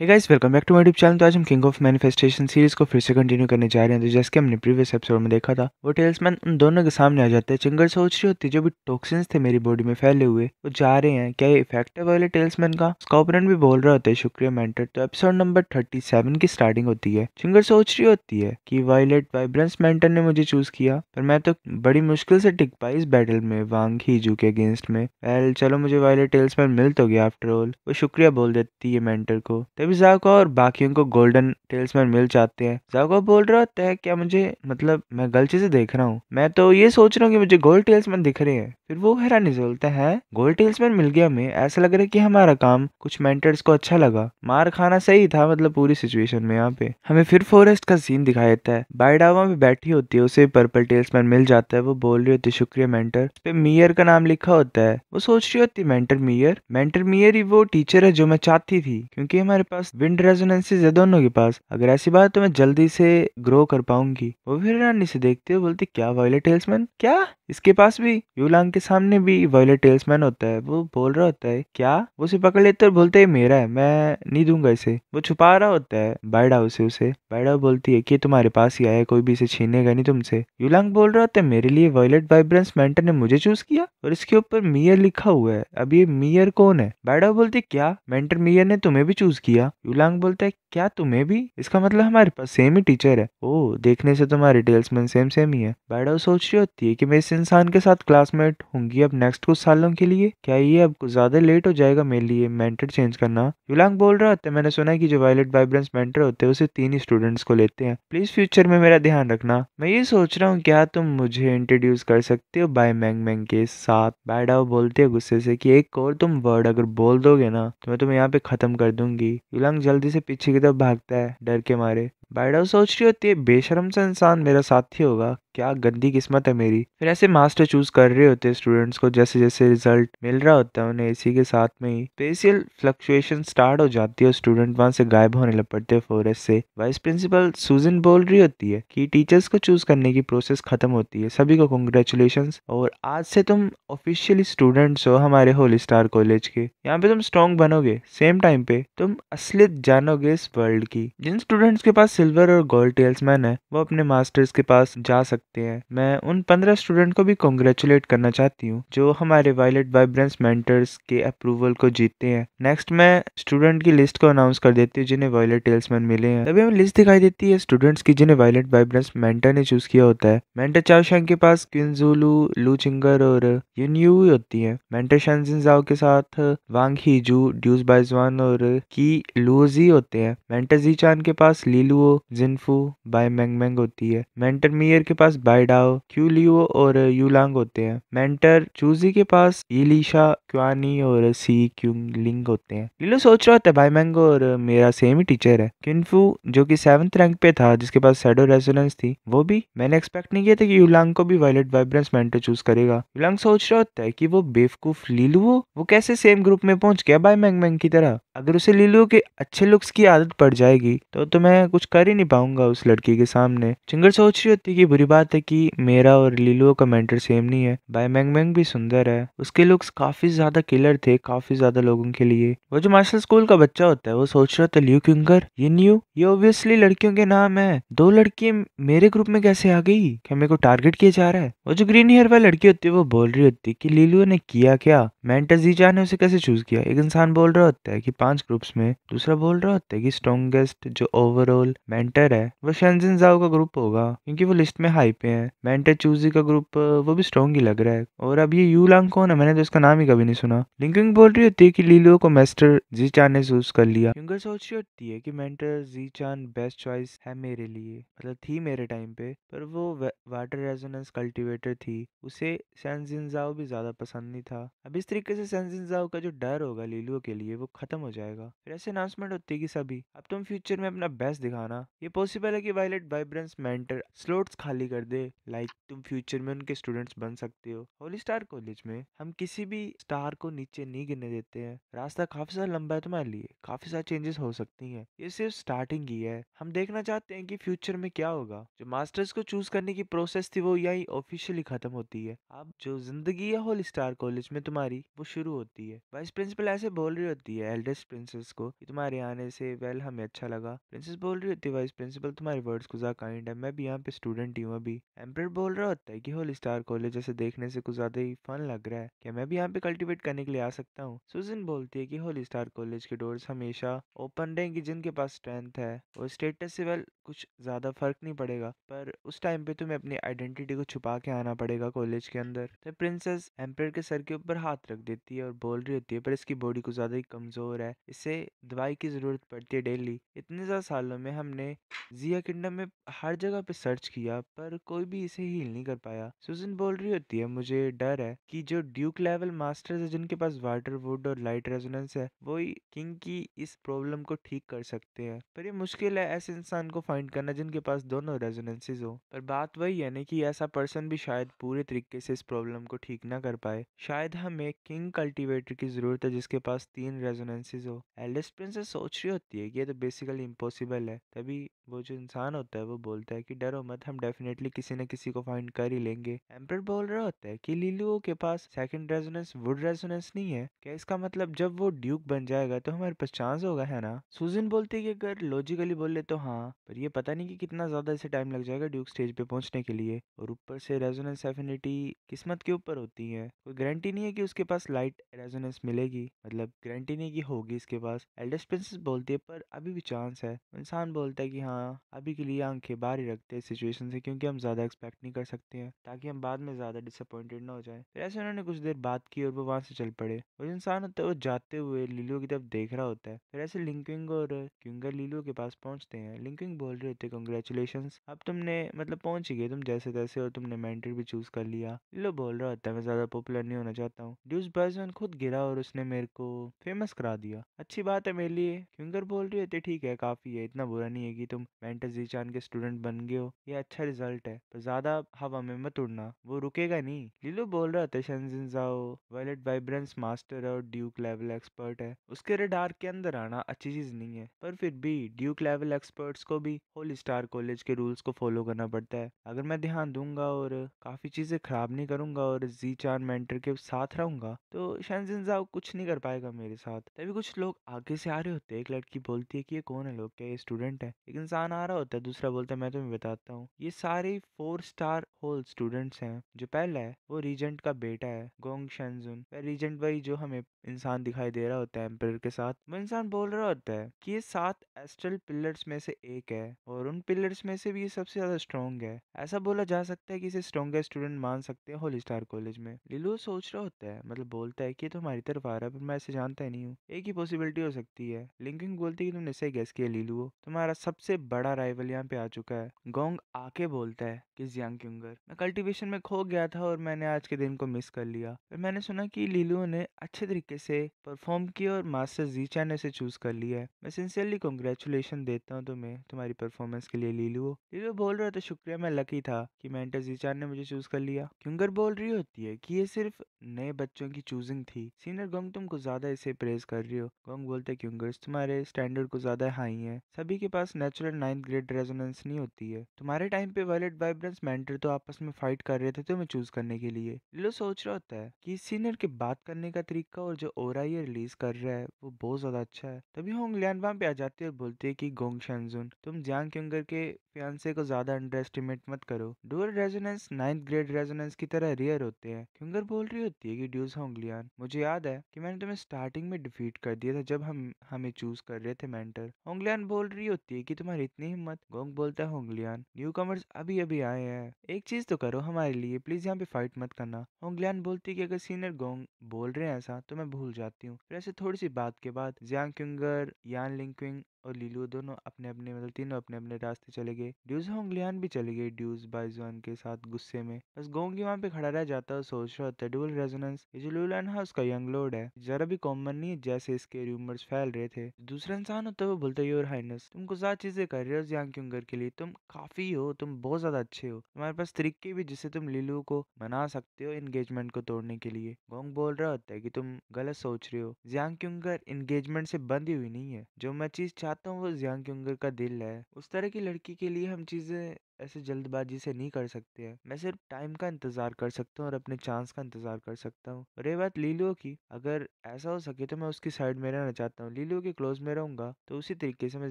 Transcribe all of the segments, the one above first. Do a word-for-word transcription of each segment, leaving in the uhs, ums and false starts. Hey guys, welcome back to my YouTube channel. तो आज हम किंग ऑफ मैनिफेस्टेशन सीरीज को फिर से कंटिन्यू करने जा रहे हैं। तो जैसे कि हमने प्रीवियस एपिसोड में देखा था, वो टेल्समैन उन दोनों के सामने आ जाते हैं। चिंगर सोच रही होती है जो भी टॉक्सिन्स थे मेरी बॉडी में फैले हुए वो जा रहे हैं, क्या ये इफेक्ट है वाले टेल्समैन का। उसका ओपोनेंट भी बोल रहा होता है शुक्रिया मेंटर। तो एपिसोड नंबर थर्टी सेवन की स्टार्टिंग होती है। चिंगर सोच रही होती है की वायलेट वाइब्रेंस मेंटर ने मुझे चूज किया, पर मैं तो बड़ी मुश्किल से टिक पाई इस बैटल में वांग हीजू के अगेंस्ट में। वेल चलो, मुझे वायलेट टेल्समैन मिल तो गया आफ्टर ऑल। वो शुक्रिया बोल देती है मेंटर को। तभी जाको और बाकियों को गोल्डन टेल्समैन मिल जाते हैं। जाको बोल रहा होता है क्या मुझे, मतलब मैं गलती से देख रहा हूँ, मैं तो ये सोच रहा हूँ कि मुझे गोल्ड टेल्समैन दिख रहे हैं। फिर वो हैरानी से बोलता है गोल्ड टेल्समैन मिल गया हमें, ऐसा लग रहा है कि हमारा काम कुछ मेंटर्स को अच्छा लगा, मार खाना सही था मतलब पूरी सिचुएशन में। यहाँ पे हमें फिर फॉरेस्ट का सीन दिखाया जाता है। बायडावा में बैठी होती है, उसे पर्पल टेल्समैन मिल जाता है। वो बोल रही होती है शुक्रिया मेंटर। उस पे मेयर का नाम लिखा होता है। वो सोच रही होती है मेंटर मेयर, मेंटर मेयर ही वो टीचर है जो मैं चाहती थी, क्योंकि हमारे पास विंड रेजोनेंसेस है दोनों के पास, अगर ऐसी बात तो मैं जल्दी से ग्रो कर पाऊंगी। वो फिर हैरानी से देखते हुए बोलती क्या वायलेट टेल्समैन, क्या इसके पास भी। यूलांग के सामने भी वायलेट टेल्समैन होता है। वो बोल रहा होता है क्या, वो उसे पकड़ लेते और बोलते है मेरा है, मैं नहीं दूंगा इसे। वो छुपा रहा होता है बायडाओ से उसे। बायडाओ बोलती है कि तुम्हारे पास ही आया, कोई भी इसे छीनेगा नहीं तुमसे। यूलांग बोल रहा होता है मेरे लिए वायलेट वाइब्रेंस मेंटर ने मुझे चूज किया और इसके ऊपर मेयर लिखा हुआ है, अब ये मेयर कौन है। बायडाओ बोलती है क्या मेंटर मेयर ने तुम्हें भी चूज किया। यूलांग बोलता है क्या तुम्हें भी, इसका मतलब हमारे पास सेम ही टीचर है। ओ, देखने से तुम्हारे टेल्समैन सेम सेम ही है। बायडाओ सोच रही होती है कि मैं इस इंसान के साथ क्लासमेट होंगी अब नेक्स्ट कुछ सालों के लिए, क्या ये अब कुछ ज्यादा लेट हो जाएगा मेरे लिए मेंटर चेंज करना। यूलांग बोल रहा होता है मैंने सुना है कि जो वायलेट वाइब्रेंस मेंटर होते हैं उसे तीन ही स्टूडेंट्स को लेते हैं, प्लीज फ्यूचर में मेरा ध्यान रखना। मैं ये सोच रहा हूँ क्या तुम मुझे इंट्रोड्यूस कर सकते हो बाई मैंग मैंग के साथ। बायडाओ बोलते है गुस्से से कि एक और तुम वर्ड अगर बोल दोगे ना तो मैं तुम्हें यहाँ पे खत्म कर दूंगी। यूलांग जल्दी से पीछे की तरफ भागता है डर के मारे। बायडाओ सोच रही होती है बेशरम सा इंसान मेरा साथी होगा, क्या गंदी किस्मत है मेरी। फिर ऐसे मास्टर चूज कर रहे होते हैं स्टूडेंट्स को जैसे जैसे रिजल्ट मिल रहा होता है उन्हें, इसी के साथ में ही स्पेशियल फ्लक्चुएशन स्टार्ट हो जाती है और स्टूडेंट वहां से गायब होने लग पड़ते हैं फॉरेस्ट से। वाइस प्रिंसिपल सुजन बोल रही होती है कि टीचर्स को चूज करने की प्रोसेस खत्म होती है, सभी को कॉन्ग्रेचुलेशंस और आज से तुम ऑफिशियली स्टूडेंट्स हो हमारे होली स्टार कॉलेज के। यहाँ पे तुम स्ट्रॉन्ग बनोगे, सेम टाइम पे तुम असलियत जानोगे इस वर्ल्ड की। जिन स्टूडेंट्स के पास सिल्वर और गोल्ड टेल्समैन है वो अपने मास्टर्स के पास जा सकते हैं। मैं उन पंद्रह स्टूडेंट को भी कॉन्ग्रेचुलेट करना चाहती हूँ जो हमारे वायलेट वाइब्रेंस मेंटर्स के अप्रूवल को जीतते हैं। नेक्स्ट मैं स्टूडेंट की लिस्ट को अनाउंस कर देती हूँ जिन्हें वायलेट टेल्समैन मिले हैं। तभी हमें लिस्ट दिखाई देती है स्टूडेंट्स की जिन्हें वायलेट वाइब्रेंस मेंटर ने चूज किया होता है। मेंटर चाओशांग के पास क्विंजुलू लू चिंगर और यून्यू होती है। मेंटर शाओजिन जाओ के साथ वांग हीजू ड्यूस बाइजवान और की लूजी होते हैं। मेंटर जीचान के पास लीलू जिनफू बाई मेंग मेंग होती है। मेंटर मेयर के पास बायडाओ क्यू लियो और यूलांग होते हैं। मेंटर चूजी के पास एलिशा क्वानी और सी क्यू लिंग होते हैं। लीलो सोच रहा होता है बाई मैंगो और मेरा सेम ही टीचर है। किन्फू जो कि सेवंथ रैंक पे था जिसके पास शैडो रेजोनेंस थी, वो भी मैंने एक्सपेक्ट नहीं किया था कि यूलांग को भी वायलेट वाइब्रेंस मेंटर चूज करेगा। यूलांग सोच रहा होता है कि वो बेवकूफ लीलू वो कैसे सेम ग्रुप में पहुंच गया बाई मैंग मैंग की तरह, अगर उसे लीलू के अच्छे लुक्स की आदत पड़ जाएगी तो तो मैं कुछ कर ही नहीं पाऊंगा उस लड़की के सामने। चिंगर सोच रही होती है कि बुरी बात है कि मेरा और लीलू का मेंटर सेम नहीं है। बाई मैंग मैंग भी सुंदर है, उसके लुक्स काफी ज्यादा किलर थे काफी ज्यादा लोगों के लिए। वो जो मार्शल स्कूल का बच्चा होता है वो सोच रहा था लियू क्यूंगर ये न्यू ये ऑब्वियसली लड़कियों के नाम है, दो लड़की मेरे ग्रुप में कैसे आ गई, क्या मेरे को टारगेट किया जा रहा है। वो जो ग्रीन हेयर वाली लड़की होती है वो बोल रही होती है कि लीलू ने किया क्या, मेंटर जीजा ने उसे कैसे चूज किया। एक इंसान बोल रहा होता है कि पांच ग्रुप्स में, दूसरा बोल रहा होता है कि स्ट्रॉन्गेस्ट जो ओवरऑल मेंटर है वो शाओजिन जाओ का ग्रुप होगा क्योंकि वो लिस्ट में हाई पे है। मेंटर चूजी का ग्रुप वो भी स्ट्रॉन्ग ही लग रहा है। और अब ये यूलांग कौन है, मैंने तो इसका नाम ही कभी नहीं सुना। लिंकिंग बोल रही होती है कि लीलो को मास्टर जीचान ने चूज कर लिया। क्योंकि सोच रही होती है कि मेंटर जीचान बेस्ट चॉइस है मेरे लिए, मतलब थी मेरे टाइम पे, पर वो वाटर रेजोनेंस कल्टीवेटर थी, उसे शाओजिन जाओ भी ज्यादा पसंद नहीं था। अब इस तरीके से शाओजिन जाओ का जो डर होगा लीलो के लिए वो खत्म हो जाएगा। फिर ऐसे अनाउंसमेंट होती है कि सभी अब तुम फ्यूचर में अपना बेस्ट दिखाना करना। ये पॉसिबल है कि वायलेट वाइब्रेंस मेंटर स्लॉट्स खाली कर दे, लाइक तुम फ्यूचर में उनके स्टूडेंट्स बन सकते हो। होली स्टार कॉलेज में हम किसी भी स्टार को नीचे नहीं गिरने देते हैं। रास्ता काफी सारा लंबा है तुम्हारे लिए, काफी सारे चेंजेस हो सकती हैं। ये सिर्फ स्टार्टिंग ही है। हम देखना चाहते हैं कि फ्यूचर में क्या होगा। जो मास्टर्स को चूज करने की प्रोसेस थी वो यही ऑफिशियली खत्म होती है। अब जो जिंदगी है होली स्टार कॉलेज में तुम्हारी वो शुरू होती है। वाइस प्रिंसिपल ऐसे बोल रही होती है एल्डेस्ट प्रिंसेस को कि तुम्हारे आने से वेल हमें अच्छा लगा। प्रिंसेस बोल रही होती है वाइस प्रिंसिपल तुम्हारे वर्ड्स गुज़ार काइंड है, मैं भी यहाँ पे स्टूडेंट ही हूँ अभी। एम्परर बोल रहा होता है कि होली स्टार कॉलेज जैसे देखने से कुछ ज्यादा ही फन लग रहा है, क्या मैं भी यहाँ पे कल्टिवेट करने के लिए आ सकता हूँ। सुजन बोलती है कि होली स्टार कॉलेज के डोर्स हमेशा ओपन रहेंगी जिनके पास स्ट्रेंथ है और स्टेटस से वेल कुछ ज्यादा फर्क नहीं पड़ेगा, पर उस टाइम पे तुम्हें अपनी आइडेंटिटी को छुपा के आना पड़ेगा कॉलेज के अंदर। तो प्रिंसेस एम्परर के सर के ऊपर हाथ रख देती है और बोल रही होती है पर इसकी बॉडी कुछ ज्यादा ही कमजोर है, इसे दवाई की जरूरत पड़ती है डेली। इतने ज़्यादा सालों में हमने जिया किंगडम में हर जगह पे सर्च किया पर कोई भी इसे हील नहीं कर पाया। सुजन बोल रही होती है मुझे डर है कि जो ड्यूक लेवल मास्टर्स है जिनके पास वाटर वुड और लाइट रेजोनेंस है वो ही किंग की इस प्रॉब्लम को ठीक कर सकते हैं, पर ये मुश्किल है ऐसे इंसान को फाइंड करना जिनके पास दोनों रेजोनेंसेज हो। पर बात वही है ना कि ऐसा पर्सन भी शायद पूरे तरीके से इस प्रॉब्लम को ठीक ना कर पाए। शायद हमें किंग कल्टिवेटर की जरूरत है जिसके पास तीन रेजोनेंसेज हो। एल्डेस्ट प्रिंसेस सोच रही होती है कि ये तो बेसिकली इम्पॉसिबल है। तभी वो जो इंसान होता है वो बोलता है कि डरो मत, हम डेफिनेटली किसी न किसी को फाइंड कर ही लेंगे। एम्परर बोल रहा होता है कि लीलू के पास सेकंड रेजोनेंस वुड रेजोनेंस नहीं है, क्या इसका मतलब जब वो ड्यूक बन जाएगा तो हमारे पास चांस होगा, है ना। सुजन बोलती है कि अगर लॉजिकली बोले तो हाँ, पर ये पता नहीं कि कितना ज्यादा इसे टाइम लग जाएगा ड्यूक स्टेज पे पहुंचने के लिए, और ऊपर से रेजोनेंस एफिनिटी किस्मत के ऊपर होती है, कोई गारंटी नहीं है कि उसके पास लाइट रेजोनेंस मिलेगी, मतलब गारंटी नहीं कि होगी इसके पास। एल्डेस्ट प्रिंसेस बोलती है पर अभी भी चांस है। इंसान बोलता है कि हाँ अभी के लिए आंखें बाहर ही रखते हैं इस सिचुएशन से क्योंकि हम ज्यादा एक्सपेक्ट नहीं कर सकते हैं ताकि हम बाद में ज्यादा डिसअपॉइंटेड ना हो जाए। फिर ऐसे उन्होंने कुछ देर बात की और वो वहां से चल पड़े। वो इंसान होता है वो जाते हुए लीलू की तरफ देख रहा होता है। फिर ऐसे लिंकिंग और क्यूंगर लीलू के पास पहुंचते हैं। लिंकिंग बोल रहे होते हैं कांग्रेचुलेशंस, अब तुमने मतलब पहुंच ही गए तुम जैसे तैसे और तुमने मेंटर भी चूज कर लिया। लीलू बोल रहा होता है मैं ज्यादा पॉपुलर नहीं होना चाहता हूँ, ड्यूस बाइज़वान खुद गिरा और उसने मेरे को फेमस करा दिया, अच्छी बात है मेरे लिए। क्यूंगर बोल रही होती ठीक है काफी है, इतना बुरा नहीं है कि तुम मेंटर जीचान के स्टूडेंट बन गए हो, ये अच्छा रिजल्ट है, पर ज्यादा हवा में मत उड़ना, वो रुकेगा नहीं। लीलू बोल रहा था शाओज़िन जाओ वायलेट वाइब्रेंस मास्टर है और ड्यूक लेवल एक्सपर्ट है, उसके रडार के अंदर आना अच्छी चीज नहीं है, पर फिर भी ड्यूक लेवल एक्सपर्ट्स को भी होली स्टार कॉलेज के रूल्स को फॉलो करना पड़ता है। अगर मैं ध्यान दूंगा और काफी चीजें खराब नहीं करूंगा और जीचान मेंटर के साथ रहूंगा तो शाओज़िन जाओ कुछ नहीं कर पाएगा मेरे साथ। तभी कुछ लोग आगे से आ रहे होते हैं। एक लड़की बोलती है कि ये कौन है लोग, क्या ये स्टूडेंट है। एक इंसान आ रहा होता है, दूसरा बोलता है मैं तुम्हें बताता हूँ, ये सारे फोर स्टार होल स्टूडेंट्स हैं। जो पहला है वो रीजेंट का बेटा है गोंग शेंजुन, रीजेंट भाई जो हमें इंसान दिखाई दे रहा होता है एम्परर के साथ। वो इंसान बोल रहा होता है कि ये सात एस्ट्रल पिलर्स में से एक है और उन पिलर्स में से भी ये सबसे ज्यादा स्ट्रॉन्ग है, ऐसा बोला जा सकता है कि इसे स्ट्रॉन्गेस्ट स्टूडेंट मान सकते हैं होली स्टार कॉलेज में। लीलू सोच रहा होता है मतलब बोलता है कि ये तो हमारी तरफ आ रहा है पर मैं इसे जानता ही नहीं हूँ, एक ही पॉसिबिलिटी हो सकती है। लिंकिंग बोलती है कि तुमने सही गेस किया लीलू, तुम्हारा सबसे बड़ा राइवल यहाँ पे आ चुका है। गोंग आके बोलता है कि जियांग क्यूंगर मैं कल्टीवेशन में खो गया था और मैंने आज के दिन को मिस कर लिया, पर मैंने सुना कि लीलू ने अच्छे तरीके से परफॉर्म किया और मास्टर जीचान ने इसे चूज कर लिया है, मैं सिंसियरली कांग्रेचुलेशन देता हूँ तुम्हें तुम्हारी परफॉर्मेंस के लिए लीलू। लीलू बोल रहा था शुक्रिया, मैं लकी था कि मेंटर जीचान ने मुझे चूज कर लिया। क्यूंगर बोल रही होती है कि ये सिर्फ नए बच्चों की चूजिंग थी, सीनियर गोंग तुम कुछ ज्यादा इसे प्रेज कर रही हो। गोंग बोलते है क्यूंगर्स तुम्हारे स्टैंडर्ड कुछ ज्यादा हाई है, सभी के पास नेचुरल नाइन्थ ग्रेड रेजोनेंस नहीं होती है, तुम्हारे टाइम पे वायलेट वाइब्रेंस मेंटर तो आपस में फाइट कर रहे थे तुम्हें चूज करने के लिए। लीलू सोच रहा होता है कि सीनियर के बात करने का तरीका और जो ओरा ये रिलीज कर रहा है वो बहुत ज्यादा अच्छा है। तभी होंगलियान वहाँ पे आ जाती है और बोलती है कि गोंग शेंजुन तुम जियांग क्यूंगर के फियांसे को ज्यादा अंडर एस्टिमेट मत करो, dual resonance ninth grade resonance की तरह रेयर होते हैं। क्यूंगर बोल रही होती है कि ड्यूस होंगलियान मुझे याद है कि मैंने तुम्हें स्टार्टिंग में डिफीट कर दिया था जब हम हमें चूज कर रहे थे मेंटर। होंगलियान बोल रही होती है कि तुम्हारी इतनी हिम्मत। गोंग बोलता है होंगलियान न्यू कमर्स अभी अभी आए हैं, एक चीज तो करो हमारे लिए प्लीज, यहाँ पे फाइट मत करना। होंगलियान बोलती है कि अगर सीनियर गोंग बोल रहे हैं ऐसा तो मैं भूल जाती हूँ। फिर ऐसे थोड़ी सी बात के बाद जियांग क्यूंगर, यान लिंकिंग और लीलू दोनों अपने अपने मतलब तीनों अपने अपने रास्ते चले गए। ड्यूज होंगलियान भी चले गए ड्यूज बाइजवान के साथ गुस्से में। बस गोंग वहाँ पे खड़ा रह जाता और सोच रहा था डुअल रेजोनेंस ये जो लुलुआन हाउस का यंग लॉर्ड है जरा भी कॉमन नहीं है जैसे इसके रूमर्स फैल रहे थे। दूसरा इंसान होता है वो बोलता है योर हाइनेस तुम कुछ ज्यादा चीजें कर रहे हो जियांग क्यूंगर के लिए, तुम काफी हो, तुम बहुत ज्यादा अच्छे हो, तुम्हारे पास तरीके भी जिससे तुम लीलू को मना सकते हो एंगेजमेंट को तोड़ने के लिए। गोंग बोल रहा होता है कि तुम गलत सोच रहे हो, जियांग क्यूंगर एंगेजमेंट से बंधी हुई नहीं है, जो मैं चीज चाहता हूँ वो जियांग क्यूंगर का दिल है, उस तरह की लड़की के लिए हम चीजें ऐसे जल्दबाजी से नहीं कर सकते हैं, मैं सिर्फ टाइम का इंतजार कर सकता हूँ और अपने चांस का इंतजार कर सकता हूँ। और ये बात लीलू की, अगर ऐसा हो सके तो मैं उसकी साइड में रहना चाहता हूँ, लीलू के क्लोज में रहूंगा तो उसी तरीके से मैं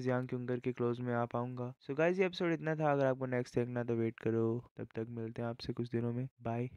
जियांग क्यूंगर के क्लोज में आ पाऊंगा। सो गाइस ये एपिसोड इतना था, अगर आपको नेक्स्ट देखना तो वेट करो, तब तक मिलते हैं आपसे कुछ दिनों में, बाय।